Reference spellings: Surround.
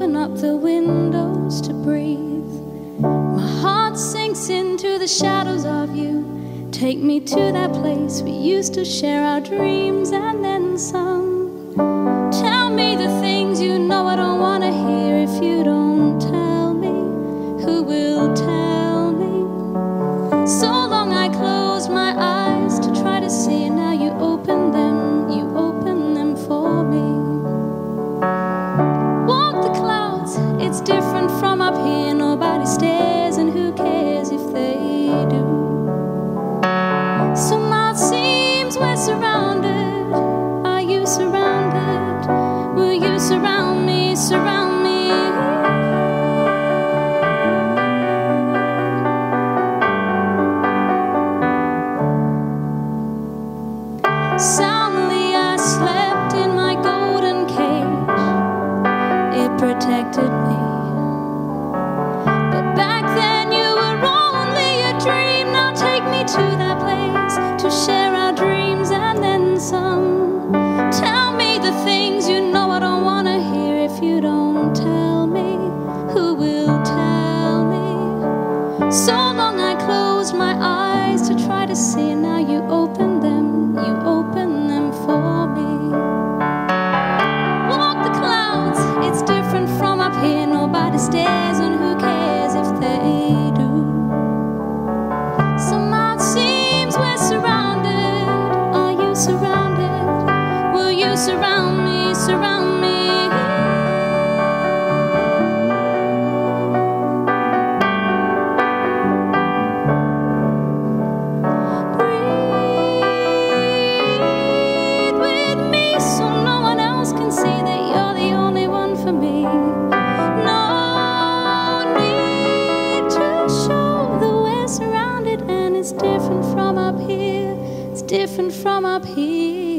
open up the windows to breathe. My heart sinks into the shadows of you. Take me to that place we used to share our dreams and then some. Tell me the things you know I don't want to hear. If you don't tell me, who will tell me? So long I closed my eyes to try to see, and now you open them, you open them for me. It's different from up here, nobody stares, and who cares if they do? Somehow it seems we're surrounded. Are you surrounded? Will you surround me, surround me? Soundly I slept in my golden cage. It protected me. To that place to share our dreams and then some. Tell me the things you know I don't want to hear. If you don't tell me, who will tell me? So long I closed my eyes to try to see, and now you open them for me. Walk the clouds, it's different from up here, nobody stares, and who cares if they do? Surrounded, will you surround me, surround me? Breathe with me so no one else can see that you're the only one for me. No need to show that we're surrounded, and it's different from up here. Different from up here.